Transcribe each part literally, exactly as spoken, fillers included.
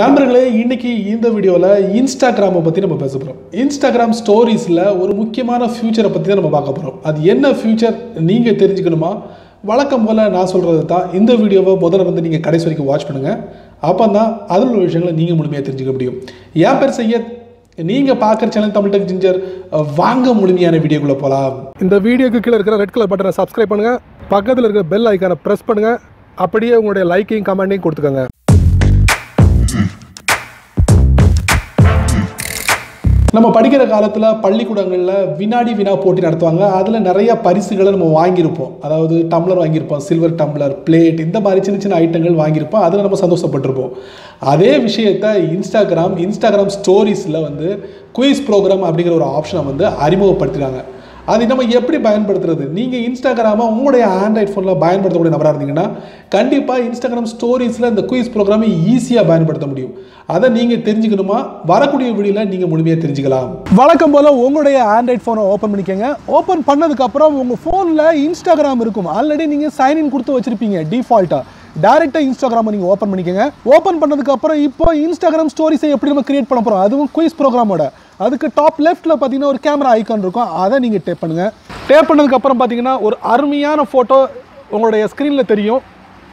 நண்பர்களே இன்னைக்கு இந்த வீடியோல Instagram பத்தி நம்ம பேசப் போறோம். Instagram ஸ்டோரிஸ்ல ஒரு முக்கியமான ஃபியூச்சரை பத்தி தான் நம்ம பார்க்க போறோம். அது என்ன ஃபியூச்சர் நீங்க தெரிஞ்சுக்கணுமா? வழக்கம் போல நான் சொல்றது தான். இந்த வீடியோவை முதல்ல வந்து நீங்க கடைசி வரைக்கும் வாட்ச் பண்ணுங்க. அப்பதான் அதுல உள்ள விஷயங்களை நீங்க முழுமையா தெரிஞ்சுக்க முடியும். என் பேர் சையத். நீங்க Parker Channel Tamil Tech Ginger வாங்க முழுமையான வீடியோக்குள்ள போலாம். இந்த வீடியோக்கு கீழ இருக்கிற ரெட் கலர் பட்டனை Subscribe பண்ணுங்க. பக்கத்துல இருக்கிற bell ஐகானை press பண்ணுங்க. அப்படியே உங்களுடைய லைக்கையும் கமெண்டையும் கொடுத்துக்கங்க. நம்ம படிக்கிற காலத்துல பள்ளிக்கூடங்கள்ல வினாடி வினா போட்டி நடத்துவாங்க. அதுல நிறைய பரிசுகளை நம்ம வாங்கிருப்போம். அதாவது டம்ளர் வாங்கிருப்போம், சில்வர் டம்ளர், பிளேட், இந்த மாதிரி சின்ன சின்ன ஐட்டங்கள் வாங்கிருப்போம். அதுல நம்ம சந்தோஷப்பட்டிருப்போம். அதே விஷயத்தை Instagram Instagram ஸ்டோரிஸ்ல வந்து குயிஸ் ப்ரோக்ராம் அப்படிங்கிற ஒரு ஆப்ஷனை வந்து அறிமுகப்படுத்தினாங்க. அது நம்ம எப்படி பயன்படுத்துறது? நீங்க Instagram-ஆ உங்களுடைய ஆண்ட்ராய்ட் ஃபோன்ல பயன்படுத்தக்கூடிய நபரா இருந்தீங்கன்னா கண்டிப்பா Instagram ஸ்டோரிஸ்ல இந்த குயிஸ் ப்ரோக்ராமை ஈஸியா பயன்படுத்த முடியும். அதை நீங்க தெரிஞ்சுக்கணுமா? வரக்கூடிய வீடியோல நீங்க முழுமையா தெரிஞ்சுக்கலாம். வழக்கம் போல உங்களுடைய ஆண்ட்ராய்ட் ஃபோனை ஓபன் பண்ணிக்கங்க. ஓபன் பண்ணதுக்கு அப்புறம் உங்க ஃபோன்ல Instagram இருக்கும். ஆல்ரெடி நீங்க சைன் இன் கொடுத்து வச்சிருப்பீங்க டிஃபால்ட்டா. டைரக்டா Instagram-ஐ நீங்க ஓபன் பண்ணிக்கங்க. ஓபன் பண்ணதுக்கு அப்புறம் இப்போ Instagram ஸ்டோரிஸை எப்படி நம்ம கிரியேட் பண்ணப் போறோம்? அதுவும் குயிஸ் ப்ரோக்ராமோட அதுக்கு டாப் லெஃப்ட்ல பாத்தீங்கன்னா ஒரு கேமரா ஐகான் இருக்கும். அதை நீங்க டேப் பண்ணுங்க. டேப் பண்ணதுக்கு அப்புறம் பாத்தீங்கன்னா ஒரு அருமையான போட்டோ உங்களுடைய ஸ்கிரீன்ல தெரியும்.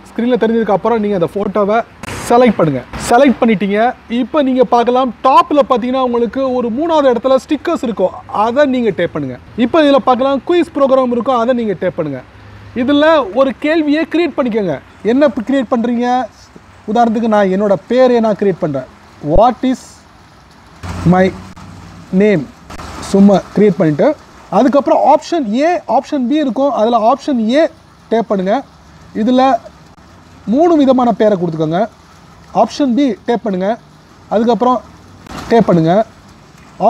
ஸ்கிரீன்ல தெரிஞ்சதுக்கு அப்புறம் நீங்க அந்த போட்டோவை செலக்ட் பண்ணுங்க. செலக்ட் பண்ணிட்டீங்க. இப்போ நீங்க பார்க்கலாம் டாப்ல பாத்தீங்கன்னா உங்களுக்கு ஒரு மூணாவது இடத்துல ஸ்டிக்கர்ஸ் இருக்கும். அதை நீங்க டேப் பண்ணுங்க. இப்போ இதுல பார்க்கலாம் குயிஸ் ப்ரோக்ராம் இருக்கும். அதை நீங்க டேப் பண்ணுங்க. இதுல ஒரு கேள்வியை கிரியேட் பண்ணிக்கோங்க. என்ன கிரியேட் பண்றீங்க? உதாரணத்துக்கு நான் என்னோட பேரை நான் கிரியேட் பண்றேன். வாட் இஸ் மை நேம் சும்மா கிரியேட் பண்ணிட்டு அதுக்கப்புறம் ஆப்ஷன் ஏ ஆப்ஷன் பி இருக்கும். அதில் ஆப்ஷன் ஏ டேப் பண்ணுங்கள். இதில் மூணு விதமான பேரை கொடுத்துக்கோங்க. ஆப்ஷன் பி டேப் பண்ணுங்கள். அதுக்கப்புறம் டேப் பண்ணுங்கள்.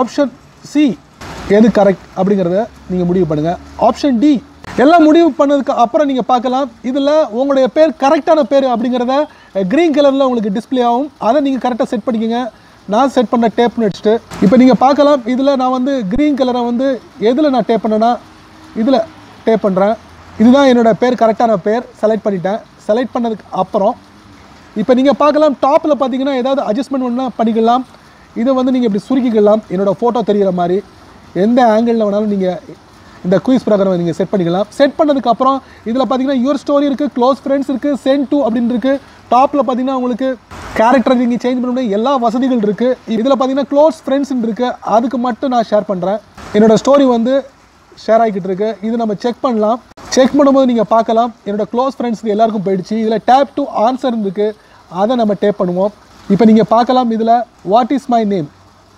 ஆப்ஷன் சி எது கரெக்ட் அப்படிங்கிறத நீங்கள் முடிவு பண்ணுங்கள். ஆப்ஷன் டி எல்லாம் முடிவு பண்ணதுக்கு அப்புறம் நீங்கள் பார்க்கலாம் இதில் உங்களுடைய பேர் கரெக்டான பேர் அப்படிங்கிறத க்ரீன் கலரில் உங்களுக்கு டிஸ்பிளே ஆகும். அதை நீங்கள் கரெக்டாக செட் பண்ணிக்கோங்க. நான் செட் பண்ண டேப்னு வச்சுட்டு இப்போ நீங்கள் பார்க்கலாம் இதில் நான் வந்து க்ரீன் கலரை வந்து எதில் நான் டேப் பண்ணேன்னா இதில் டேப் பண்ணுறேன். இதுதான் என்னோடய பேர் கரெக்டான பேர். செலக்ட் பண்ணிட்டேன். செலக்ட் பண்ணதுக்கு அப்புறம் இப்போ நீங்கள் பார்க்கலாம் டாப்பில் பார்த்தீங்கன்னா ஏதாவது அட்ஜஸ்ட்மெண்ட் ஒன்றா பண்ணிக்கலாம். இதை வந்து நீங்கள் இப்படி சுருக்கிக்கலாம். என்னோடய ஃபோட்டோ தெரிகிற மாதிரி எந்த ஆங்கிளில் வேணாலும் நீங்கள் இந்த குயிஸ் ப்ரோக்ராம் நீங்கள் செட் பண்ணிக்கலாம். செட் பண்ணதுக்கப்புறம் இதில் பார்த்தீங்கன்னா யுவர் ஸ்டோரி இருக்குது, க்ளோஸ் ஃப்ரெண்ட்ஸ் இருக்குது, சென்ட் டூ அப்படின்னு இருக்குது. டாப்பில் பார்த்தீங்கன்னா உங்களுக்கு கேரக்டர் நீங்கள் சேஞ்ச் பண்ண முடியும். எல்லா வசதிகள் இருக்குது. இதில் பார்த்தீங்கன்னா க்ளோஸ் ஃப்ரெண்ட்ஸ்ன்னு இருக்குது. அதுக்கு மட்டும் நான் ஷேர் பண்ணுறேன். என்னோடய ஸ்டோரி வந்து ஷேர் ஆகிக்கிட்டு இருக்குது. இது நம்ம செக் பண்ணலாம். செக் பண்ணும்போது நீங்கள் பார்க்கலாம் என்னோடய க்ளோஸ் ஃப்ரெண்ட்ஸுக்கு எல்லாருக்கும் போயிடுச்சு. இதில் டேப் டூ ஆன்சர்னு இருக்குது. அதை நம்ம டேப் பண்ணுவோம். இப்போ நீங்கள் பார்க்கலாம் இதில் வாட் இஸ் மை நேம்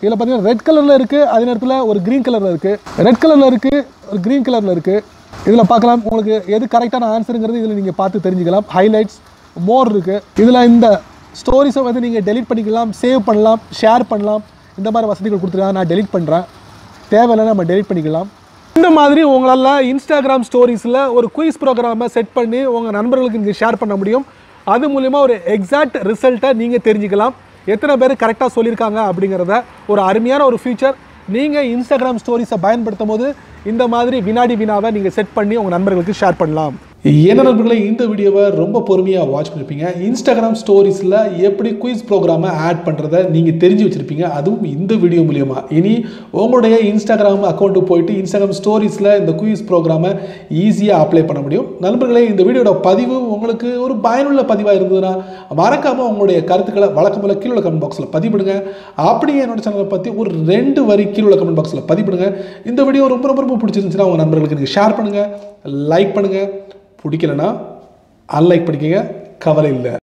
இதில் பார்த்தீங்கன்னா ரெட் கலரில் இருக்குது. அதே நேரத்தில் ஒரு க்ரீன் கலரில் இருக்குது. ரெட் கலரில் இருக்குது, ஒரு க்ரீன் கலரில் இருக்குது. இதில் பார்க்கலாம் உங்களுக்கு எது கரெக்டான ஆன்சருங்கிறது இதில் நீங்கள் பார்த்து தெரிஞ்சுக்கலாம். ஹைலைட்ஸ் மோர் இருக்குது. இதில் இந்த ஸ்டோரிஸை வந்து நீங்கள் டெலிட் பண்ணிக்கலாம், சேவ் பண்ணலாம், ஷேர் பண்ணலாம். இந்த மாதிரி வசதிகள் கொடுத்துருக்காங்க. நான் டெலிட் பண்ணுறேன். தேவையில்லைன்னா நம்ம டெலிட் பண்ணிக்கலாம். இந்த மாதிரி உங்களால் Instagram ஸ்டோரிஸில் ஒரு குயிஸ் ப்ரோக்ராமை செட் பண்ணி உங்கள் நண்பர்களுக்கு நீங்கள் ஷேர் பண்ண முடியும். அது மூலிமா ஒரு எக்ஸாக்ட் ரிசல்ட்டை நீங்கள் தெரிஞ்சுக்கலாம். எத்தனை பேர் கரெக்டாக சொல்லியிருக்காங்க அப்படிங்கிறத ஒரு அருமையான ஒரு ஃபியூச்சர். நீங்கள் Instagram ஸ்டோரிஸை பயன்படுத்தும் போது இந்த மாதிரி வினாடி வினாவை நீங்கள் செட் பண்ணி உங்கள் நண்பர்களுக்கு ஷேர் பண்ணலாம். என்ன நண்பர்களே, இந்த வீடியோவை ரொம்ப பொறுமையாக வாட்ச் பண்ணியிருப்பீங்க. Instagram ஸ்டோரிஸில் எப்படி குயிஸ் ப்ரோக்ராமை ஆட் பண்ணுறதை நீங்கள் தெரிஞ்சு வச்சுருப்பீங்க. அதுவும் இந்த வீடியோ மூலமா. இனி உங்களுடைய Instagram அக்கௌண்ட்டுக்கு போயிட்டு Instagram ஸ்டோரிஸில் இந்த குயிஸ் ப்ரோக்ராமை ஈஸியாக அப்ளை பண்ண முடியும். நண்பர்களே, இந்த வீடியோட பதிவு உங்களுக்கு ஒரு பயனுள்ள பதிவாக இருந்ததுன்னா மறக்காமல் உங்களுடைய கருத்துக்களை வழக்கம்போல கீழே கமெண்ட் பாக்ஸில் பதிவிடுங்க. அப்படியே என்னோட சேனலை பற்றி ஒரு ரெண்டு வரி கீழே கமெண்ட் பாக்ஸில் பதிவிடுங்க. இந்த வீடியோ ரொம்ப ரொம்ப ரொம்ப பிடிச்சிருந்துச்சுன்னா உங்கள் நண்பர்களுக்கு நீங்கள் ஷேர் பண்ணுங்கள், லைக் பண்ணுங்கள். பிடிக்கலன்னா அன்லைக் பண்ணிக்கங்க. கவலை இல்லை.